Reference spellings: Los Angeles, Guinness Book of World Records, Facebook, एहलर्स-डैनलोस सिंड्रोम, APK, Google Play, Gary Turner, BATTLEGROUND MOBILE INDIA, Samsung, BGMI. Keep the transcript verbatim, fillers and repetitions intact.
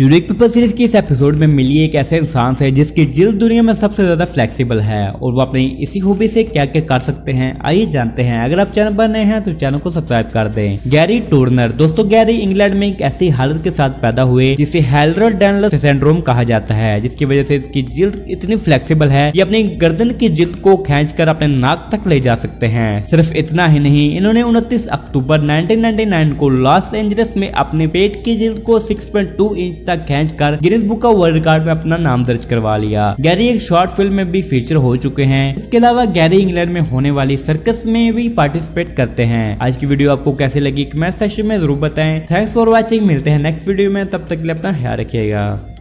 Unique people series के इस episode में मिली एक ऐसे इंसान से जिसकी जिल्द दुनिया में सबसे ज्यादा फ्लेक्सिबल है और वो अपनी इसी हॉबी से क्या क्या कर सकते हैं, आइए जानते हैं। अगर आप चैनल पर नए हैं तो चैनल को सब्सक्राइब कर दें। Gary Turner. दोस्तों, गैरी इंग्लैंड में एक ऐसी हालत के साथ पैदा हुए जिसे एहलर्स-डैनलोस सिंड्रोम कहा जाता है, जिसकी वजह से इसकी जिल्द इतनी फ्लेक्सिबल है कि अपनी गर्दन की जिल्द को खींच कर अपने नाक तक ले जा सकते हैं। सिर्फ इतना ही नहीं, इन्होंने उनतीस अक्टूबर नाइनटीन निन्यानवे को लॉस एंजलिस में अपने पेट की जिल्द को सिक्स पॉइंट टू इंच तक खींचकर Guinness book of world record में अपना नाम दर्ज करवा लिया। गैरी एक शॉर्ट फिल्म में भी फीचर हो चुके हैं। इसके अलावा गैरी इंग्लैंड में होने वाली सर्कस में भी पार्टिसिपेट करते हैं। आज की वीडियो आपको कैसे लगी कमेंट सेक्शन में जरूर बताएं। Thanks for watching. मिलते हैं नेक्स्ट वीडियो में, तब तक के लिए अपना ख्याल रखिएगा।